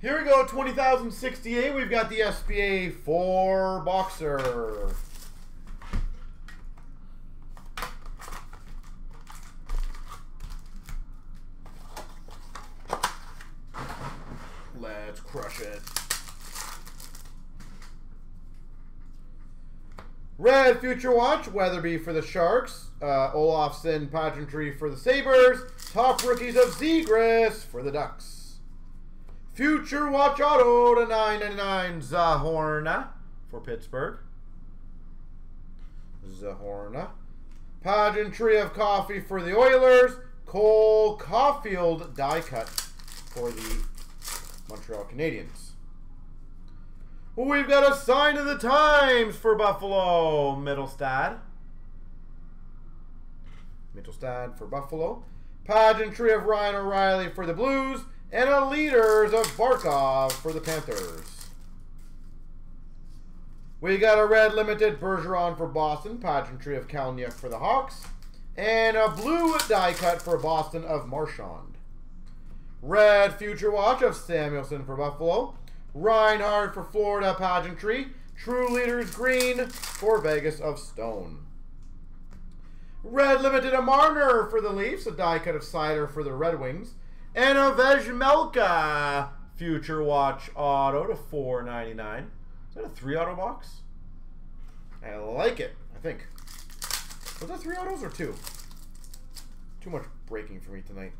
Here we go, 20,068. We've got the SBA 4 boxer. Let's crush it. Red Future Watch, Weatherby for the Sharks, Olofsson Pageantry for the Sabres, Top Rookies of Zegras for the Ducks. Future Watch Auto to 999 Zahorna for Pittsburgh. Zahorna. Pageantry of Coffee for the Oilers, Cole Caulfield die cut for the Montreal Canadiens. We've got a sign of the times for Buffalo, Mittelstadt. Mittelstadt for Buffalo. Pageantry of Ryan O'Reilly for the Blues. And a leaders of Barkov for the Panthers. We got a red limited Bergeron for Boston. Pageantry of Kalniuk for the Hawks. And a blue die cut for Boston of Marchand. Red Future Watch of Samuelson for Buffalo. Reinhardt for Florida Pageantry. True Leaders Green for Vegas of Stone. Red Limited Amarner for the Leafs. A die cut of Cider for the Red Wings. And a Vejmelka Future Watch Auto to 4.99. Is that a 3 auto box? I like it, I think. Was that 3 autos or 2? Too much breaking for me tonight.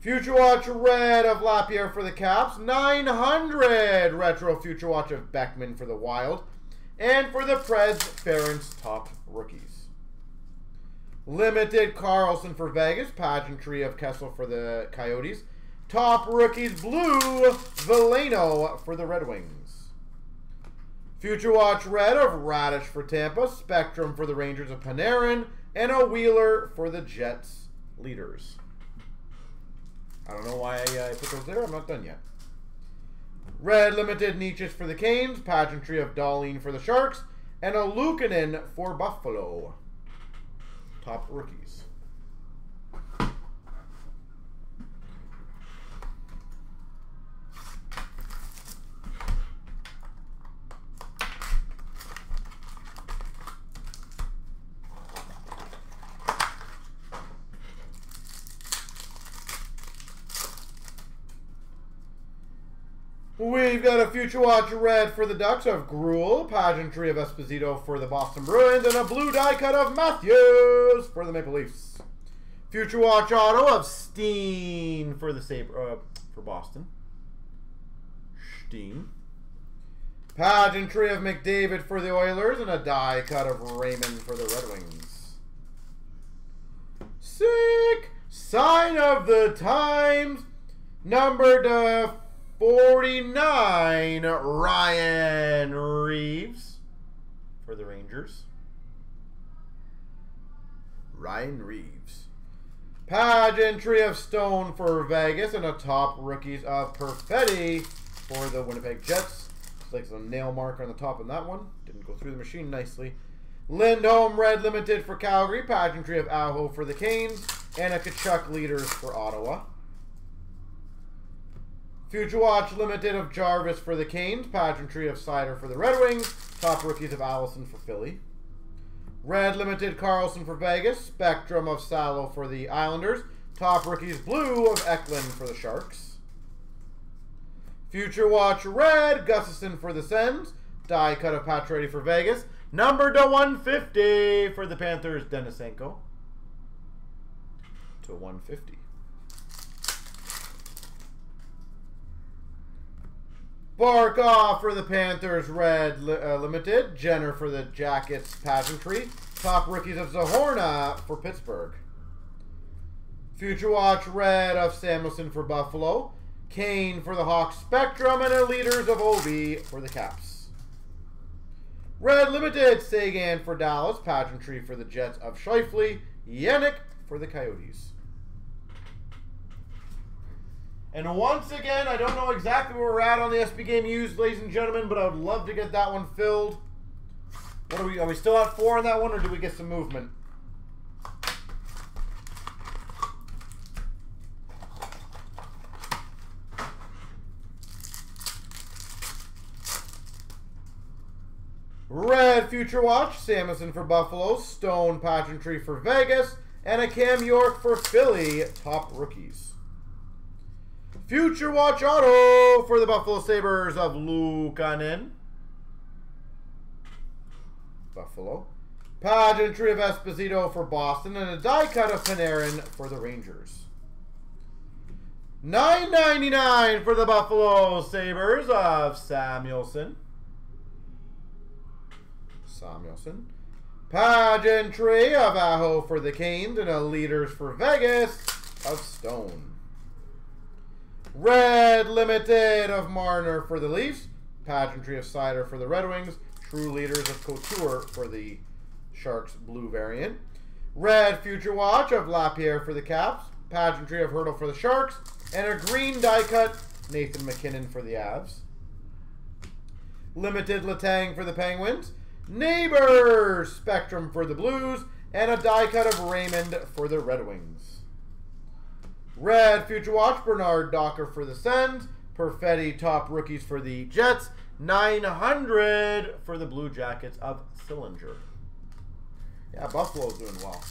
Future Watch Red of Lapierre for the Caps. 900 Retro Future Watch of Beckman for the Wild. And for the Preds, Ferentz Top Rookies. Limited Carlson for Vegas. Pageantry of Kessel for the Coyotes. Top Rookies Blue, Veleno for the Red Wings. Future Watch Red of Radish for Tampa. Spectrum for the Rangers of Panarin. And a Wheeler for the Jets Leaders. I don't know why I put those there. I'm not done yet. Red Limited Niches for the Canes. Pageantry of Darlene for the Sharks. And a Luukkonen for Buffalo. Top Rookies. We've got a Future Watch Red for the Ducks of Gruel, Pageantry of Esposito for the Boston Bruins, and a blue die cut of Matthews for the Maple Leafs. Future Watch Auto of Steen for the for Boston. Steen. Pageantry of McDavid for the Oilers, and a die cut of Raymond for the Red Wings. Sick! Sign of the times. Numbered 49, Ryan Reeves for the Rangers. Ryan Reeves. Pageantry of Stone for Vegas and a top rookies of Perfetti for the Winnipeg Jets. Looks like some nail mark on the top on that one. Didn't go through the machine nicely. Lindholm Red Limited for Calgary. Pageantry of Aho for the Canes. And a Kachuk Leaders for Ottawa. Future Watch Limited of Jarvis for the Canes. Pageantry of Cider for the Red Wings. Top Rookies of Allison for Philly. Red Limited Carlson for Vegas. Spectrum of Sallow for the Islanders. Top Rookies Blue of Eklund for the Sharks. Future Watch Red Gustafson for the Sens. Die cut of Pacioretty for Vegas. Number to 150 for the Panthers. Denisenko to 150. Barkov for the Panthers, Red Limited. Jenner for the Jackets, Pageantry. Top Rookies of Zahorna for Pittsburgh. Future Watch Red of Samuelson for Buffalo. Kane for the Hawks, Spectrum. And a Leaders of Obi for the Caps. Red Limited, Sagan for Dallas. Pageantry for the Jets of Scheifele. Yannick for the Coyotes. And once again, I don't know exactly where we're at on the SB Game Used, ladies and gentlemen, but I would love to get that one filled. What are we still at 4 on that one, or do we get some movement? Red Future Watch, Samuelson for Buffalo, Stone Pageantry for Vegas, and a Cam York for Philly, top rookies. Future Watch Auto for the Buffalo Sabres of Luukkonen. Buffalo. Pageantry of Esposito for Boston, and a die cut of Panarin for the Rangers. $9.99 for the Buffalo Sabres of Samuelson. Pageantry of Aho for the Canes, and a Leaders for Vegas of Stone. Red Limited of Marner for the Leafs. Pageantry of Cider for the Red Wings. True Leaders of Couture for the Sharks blue variant. Red Future Watch of Lapierre for the Caps. Pageantry of Hurdle for the Sharks. And a green die cut, Nathan McKinnon for the Avs. Limited Letang for the Penguins. Neighbors Spectrum for the Blues. And a die cut of Raymond for the Red Wings. Red Future Watch, Bernard Docker for the Sens. Perfetti top rookies for the Jets. 900 for the Blue Jackets of Sillinger. Yeah, Buffalo's doing well.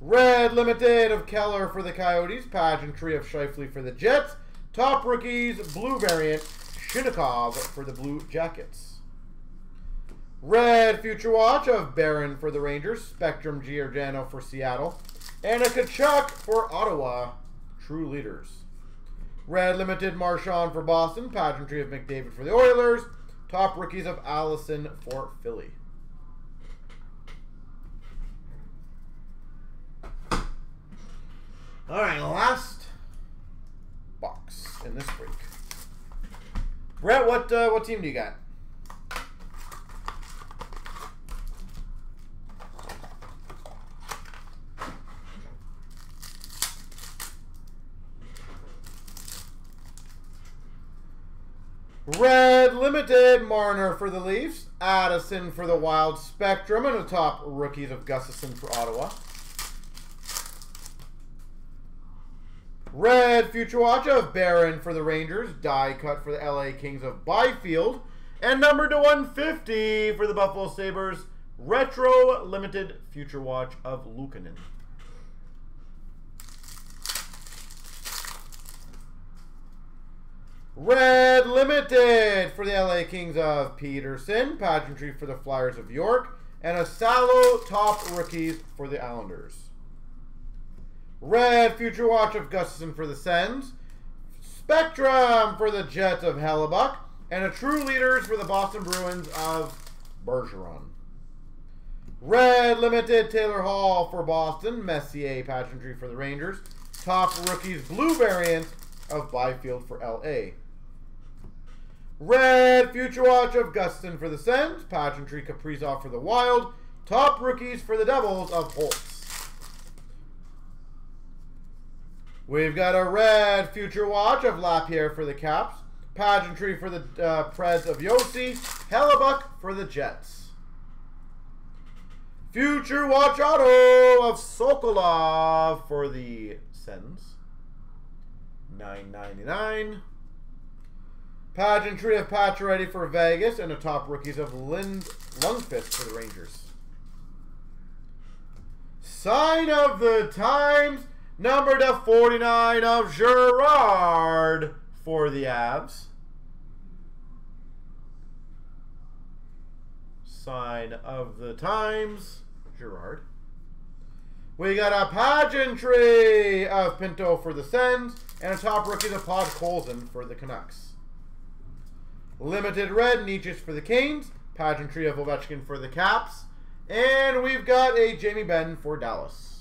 Red Limited of Keller for the Coyotes. Pageantry of Scheifele for the Jets. Top rookies, blue variant, Shinnikov for the Blue Jackets. Red Future Watch of Barron for the Rangers. Spectrum Giordano for Seattle. And a Kachuk for Ottawa, True Leaders. Red Limited Marchand for Boston. Pageantry of McDavid for the Oilers. Top rookies of Allison for Philly. All right, last box in this break. Brett, what team do you got? Red Limited Marner for the Leafs, Addison for the Wild Spectrum, and the top rookies of Gustafson for Ottawa. Red Future Watch of Barron for the Rangers. Die cut for the LA Kings of Byfield. And number /150 for the Buffalo Sabres. Retro Limited Future Watch of Luukkonen. Red Limited for the LA Kings of Peterson. Pageantry for the Flyers of York. And a Salo top rookies for the Islanders. Red Future Watch of Gustafson for the Sens. Spectrum for the Jets of Hellebuck. And a True Leaders for the Boston Bruins of Bergeron. Red Limited Taylor Hall for Boston. Messier Pageantry for the Rangers. Top rookies blue variant of Byfield for LA. Red Future Watch of Gustafson for the Sens. Pageantry Kaprizov for the Wild. Top rookies for the Devils of Holtz. We've got a Red Future Watch of Lapierre for the Caps. Pageantry for the Preds of Yossi. Hellebuck for the Jets. Future Watch Auto of Sokolov for the Sens. $9.99. Pageantry of Pacioretty for Vegas. And the top rookies of Lundqvist for the Rangers. Sign of the Times. Number /49 of Girard for the Avs. Sign of the Times, Girard. We got a Pageantry of Pinto for the Sens, and a top rookie of Pod Colson for the Canucks. Limited Red, Nietzsche for the Canes. Pageantry of Ovechkin for the Caps. And we've got a Jamie Benn for Dallas.